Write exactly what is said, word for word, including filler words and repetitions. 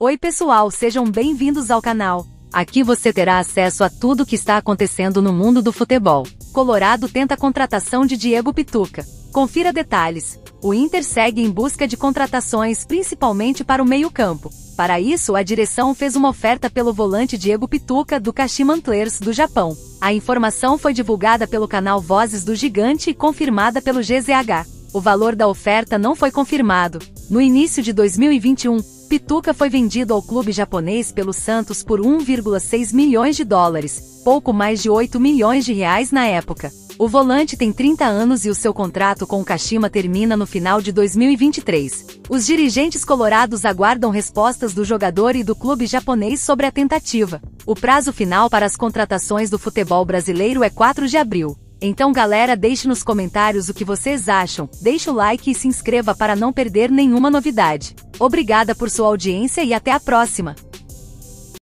Oi pessoal, sejam bem-vindos ao canal. Aqui você terá acesso a tudo o que está acontecendo no mundo do futebol. Colorado tenta a contratação de Diego Pituca. Confira detalhes. O Inter segue em busca de contratações, principalmente para o meio-campo. Para isso, a direção fez uma oferta pelo volante Diego Pituca do Kashima Antlers do Japão. A informação foi divulgada pelo canal Vozes do Gigante e confirmada pelo G Z H. O valor da oferta não foi confirmado. No início de dois mil e vinte e um, Pituca foi vendido ao clube japonês pelo Santos por um vírgula seis milhões de dólares, pouco mais de oito milhões de reais na época. O volante tem trinta anos e o seu contrato com o Kashima termina no final de dois mil e vinte e três. Os dirigentes colorados aguardam respostas do jogador e do clube japonês sobre a tentativa. O prazo final para as contratações do futebol brasileiro é quatro de abril. Então galera, deixe nos comentários o que vocês acham, deixe o like e se inscreva para não perder nenhuma novidade. Obrigada por sua audiência e até a próxima!